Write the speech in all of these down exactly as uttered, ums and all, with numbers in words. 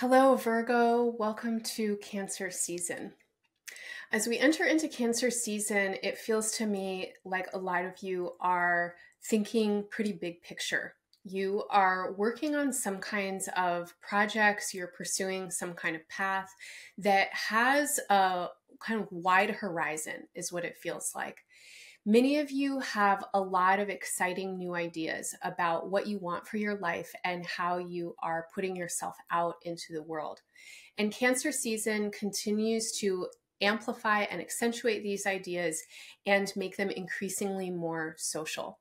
Hello, Virgo. Welcome to Cancer season. As we enter into Cancer season, it feels to me like a lot of you are thinking pretty big picture. You are working on some kinds of projects, you're pursuing some kind of path that has a kind of wide horizon, is what it feels like. Many of you have a lot of exciting new ideas about what you want for your life and how you are putting yourself out into the world. And Cancer season continues to amplify and accentuate these ideas and make them increasingly more social.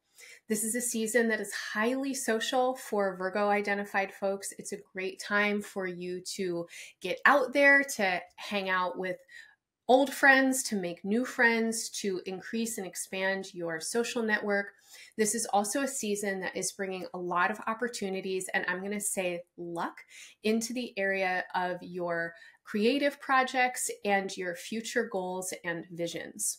This is a season that is highly social for Virgo identified folks. It's a great time for you to get out there, to hang out with old friends, to make new friends, to increase and expand your social network. This is also a season that is bringing a lot of opportunities, and I'm going to say luck, into the area of your creative projects and your future goals and visions.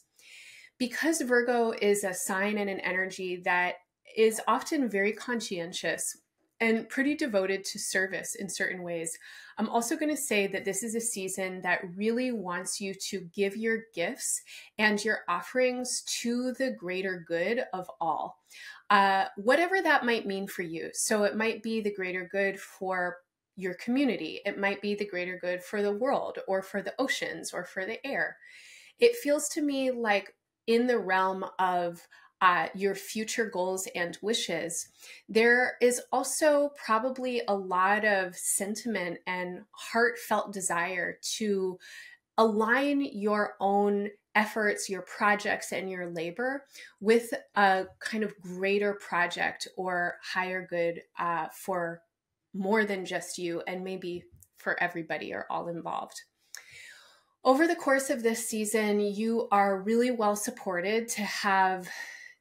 Because Virgo is a sign and an energy that is often very conscientious and pretty devoted to service in certain ways, I'm also going to say that this is a season that really wants you to give your gifts and your offerings to the greater good of all, uh, whatever that might mean for you. So it might be the greater good for your community. It might be the greater good for the world or for the oceans or for the air. It feels to me like in the realm of Uh, your future goals and wishes, there is also probably a lot of sentiment and heartfelt desire to align your own efforts, your projects, and your labor with a kind of greater project or higher good uh, for more than just you, and maybe for everybody or all involved. Over the course of this season, you are really well supported to have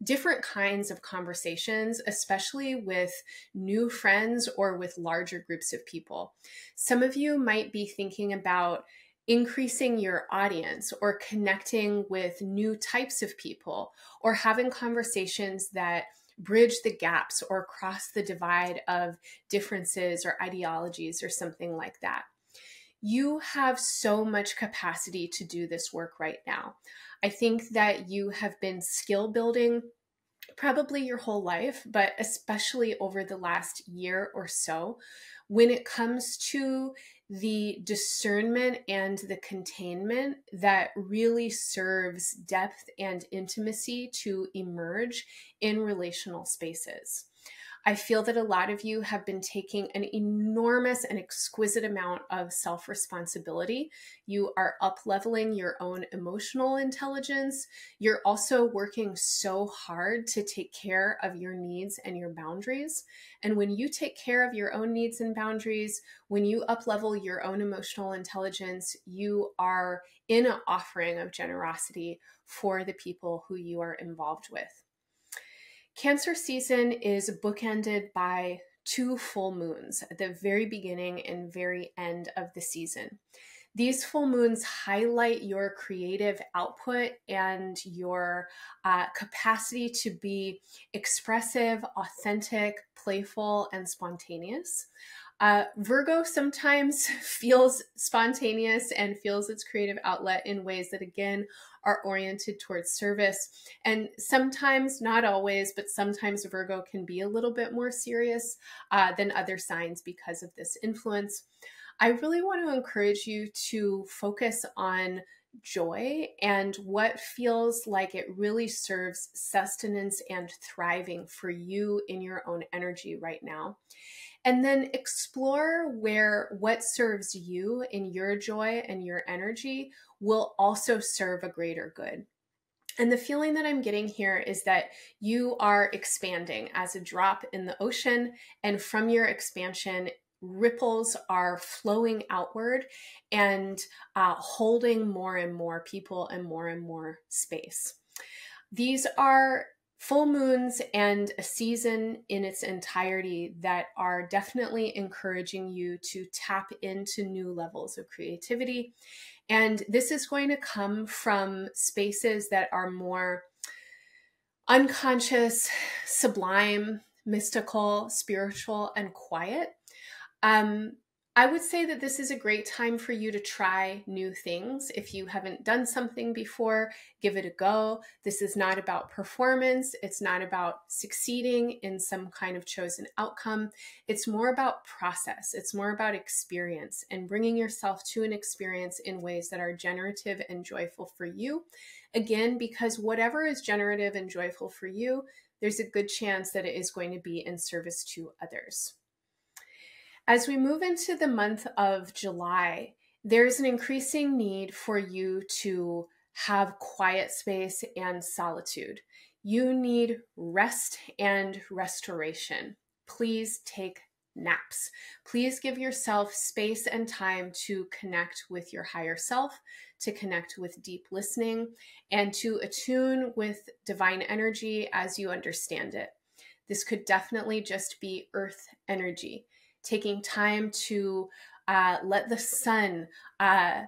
different kinds of conversations, especially with new friends or with larger groups of people. Some of you might be thinking about increasing your audience or connecting with new types of people or having conversations that bridge the gaps or cross the divide of differences or ideologies or something like that. You have so much capacity to do this work right now. I think that you have been skill building probably your whole life, but especially over the last year or so, when it comes to the discernment and the containment that really serves depth and intimacy to emerge in relational spaces. I feel that a lot of you have been taking an enormous and exquisite amount of self-responsibility. You are up-leveling your own emotional intelligence. You're also working so hard to take care of your needs and your boundaries. And when you take care of your own needs and boundaries, when you up-level your own emotional intelligence, you are in an offering of generosity for the people who you are involved with. Cancer season is bookended by two full moons at the very beginning and very end of the season. These full moons highlight your creative output and your uh, capacity to be expressive, authentic, playful, and spontaneous. Uh, Virgo sometimes feels spontaneous and feels its creative outlet in ways that, again, are oriented towards service. And sometimes, not always, but sometimes Virgo can be a little bit more serious uh, than other signs because of this influence. I really want to encourage you to focus on joy and what feels like it really serves sustenance and thriving for you in your own energy right now. And then explore where what serves you in your joy and your energy will also serve a greater good. And the feeling that I'm getting here is that you are expanding as a drop in the ocean, and from your expansion, ripples are flowing outward and uh, holding more and more people and more and more space. These are full moons and a season in its entirety that are definitely encouraging you to tap into new levels of creativity. And this is going to come from spaces that are more unconscious, sublime, mystical, spiritual, and quiet. Um, I would say that this is a great time for you to try new things. If you haven't done something before, give it a go. This is not about performance. It's not about succeeding in some kind of chosen outcome. It's more about process. It's more about experience and bringing yourself to an experience in ways that are generative and joyful for you. Again, because whatever is generative and joyful for you, there's a good chance that it is going to be in service to others. As we move into the month of July, there's an increasing need for you to have quiet space and solitude. You need rest and restoration. Please take naps. Please give yourself space and time to connect with your higher self, to connect with deep listening, and to attune with divine energy as you understand it. This could definitely just be earth energy. Taking time to uh, let the sun uh,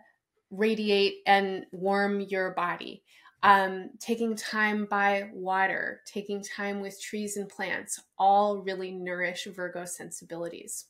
radiate and warm your body, um, taking time by water, taking time with trees and plants, all really nourish Virgo sensibilities.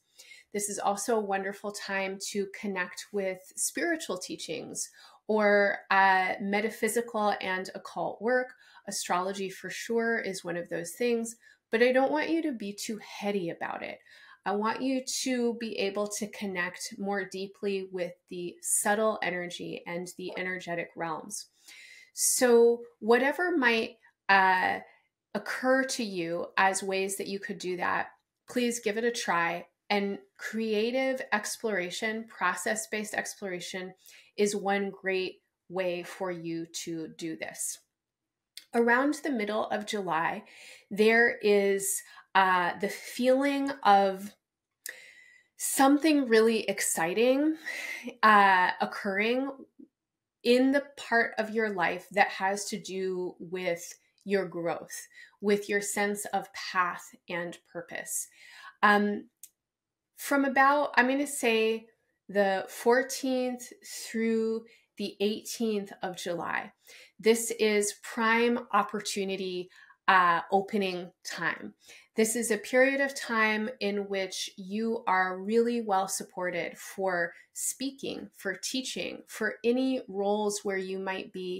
This is also a wonderful time to connect with spiritual teachings or uh, metaphysical and occult work. Astrology for sure is one of those things, but I don't want you to be too heady about it. I want you to be able to connect more deeply with the subtle energy and the energetic realms. So whatever might uh, occur to you as ways that you could do that, please give it a try. And creative exploration, process-based exploration is one great way for you to do this. Around the middle of July, there is Uh, the feeling of something really exciting uh, occurring in the part of your life that has to do with your growth, with your sense of path and purpose. Um, from about, I'm going to say the fourteenth through the eighteenth of July, this is prime opportunity Uh, opening time. This is a period of time in which you are really well supported for speaking, for teaching, for any roles where you might be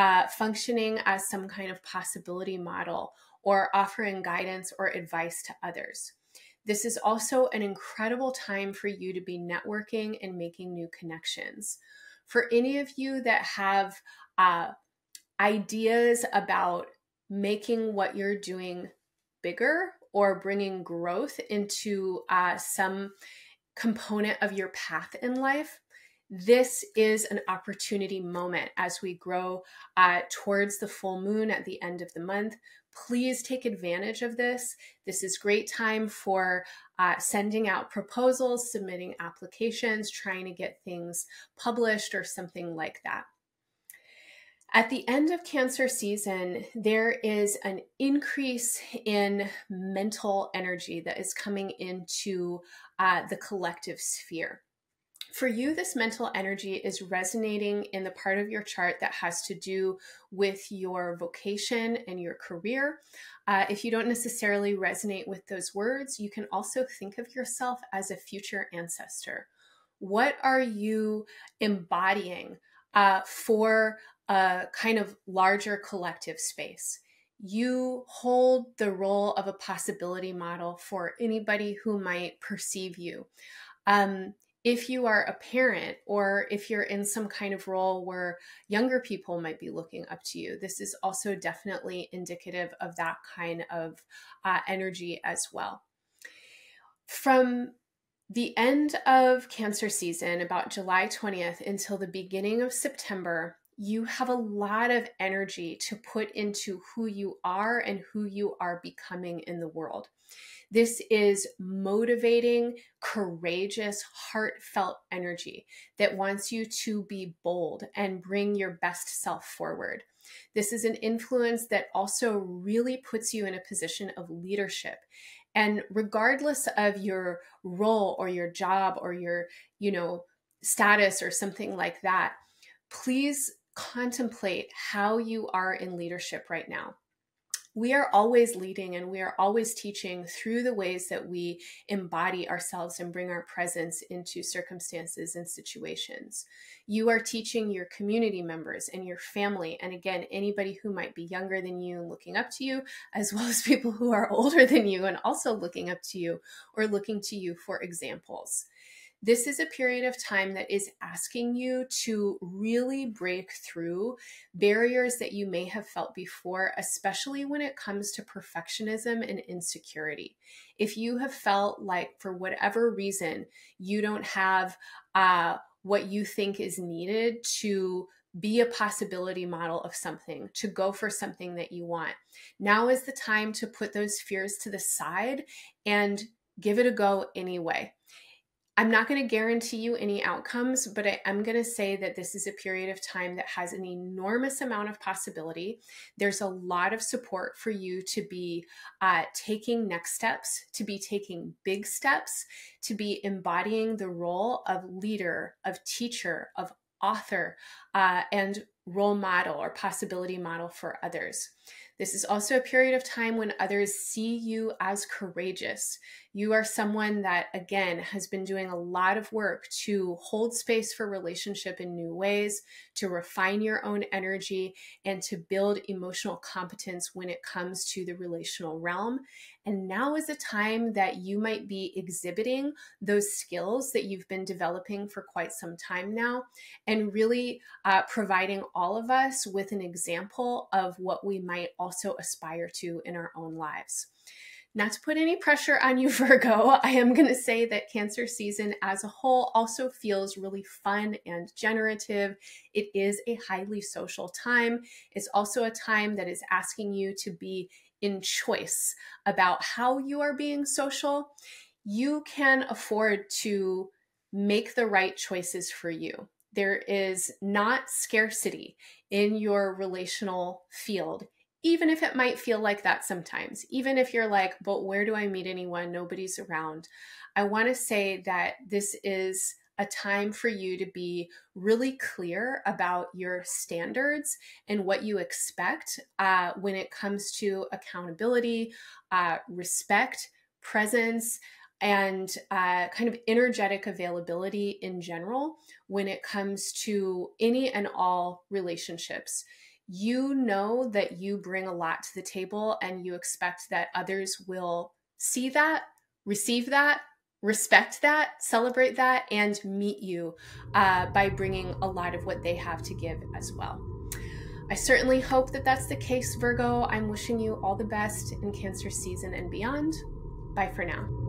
uh, functioning as some kind of possibility model or offering guidance or advice to others. This is also an incredible time for you to be networking and making new connections. For any of you that have uh, ideas about making what you're doing bigger or bringing growth into uh, some component of your path in life, this is an opportunity moment as we grow uh, towards the full moon at the end of the month. Please take advantage of this. This is great time for uh, sending out proposals, submitting applications, trying to get things published or something like that. At the end of Cancer season, there is an increase in mental energy that is coming into uh, the collective sphere. For you, this mental energy is resonating in the part of your chart that has to do with your vocation and your career. Uh, if you don't necessarily resonate with those words, you can also think of yourself as a future ancestor. What are you embodying uh, for a kind of larger collective space? You hold the role of a possibility model for anybody who might perceive you. Um, if you are a parent or if you're in some kind of role where younger people might be looking up to you, this is also definitely indicative of that kind of uh, energy as well. From the end of Cancer season, about July twentieth until the beginning of September, you have a lot of energy to put into who you are and who you are becoming in the world. This is motivating, courageous, heartfelt energy that wants you to be bold and bring your best self forward. This is an influence that also really puts you in a position of leadership. And regardless of your role or your job or your, you know, status or something like that, please contemplate how you are in leadership right now. we are always leading and we are always teaching through the ways that we embody ourselves and bring our presence into circumstances and situations. You are teaching your community members and your family, and again, anybody who might be younger than you and looking up to you, as well as people who are older than you and also looking up to you or looking to you for examples. This is a period of time that is asking you to really break through barriers that you may have felt before, especially when it comes to perfectionism and insecurity. If you have felt like, for whatever reason, you don't have uh, what you think is needed to be a possibility model of something, to go for something that you want, now is the time to put those fears to the side and give it a go anyway. I'm not going to guarantee you any outcomes, but I am going to say that this is a period of time that has an enormous amount of possibility. There's a lot of support for you to be uh, taking next steps, to be taking big steps, to be embodying the role of leader, of teacher, of author, uh, and role model or possibility model for others. This is also a period of time when others see you as courageous. You are someone that, again, has been doing a lot of work to hold space for relationship in new ways, to refine your own energy, and to build emotional competence when it comes to the relational realm. And now is a time that you might be exhibiting those skills that you've been developing for quite some time now, and really uh, providing all of us with an example of what we might also aspire to in our own lives. Not to put any pressure on you, Virgo, I am going to say that Cancer season as a whole also feels really fun and generative. It is a highly social time. It's also a time that is asking you to be in choice about how you are being social. You can afford to make the right choices for you. There is not scarcity in your relational field, even if it might feel like that sometimes, even if you're like, but where do I meet anyone? Nobody's around. I want to say that this is a time for you to be really clear about your standards and what you expect uh, when it comes to accountability, uh, respect, presence, and uh, kind of energetic availability in general when it comes to any and all relationships. You know that you bring a lot to the table, and you expect that others will see that, receive that, respect that, celebrate that, and meet you uh, by bringing a lot of what they have to give as well. I certainly hope that that's the case, Virgo. I'm wishing you all the best in Cancer season and beyond. Bye for now.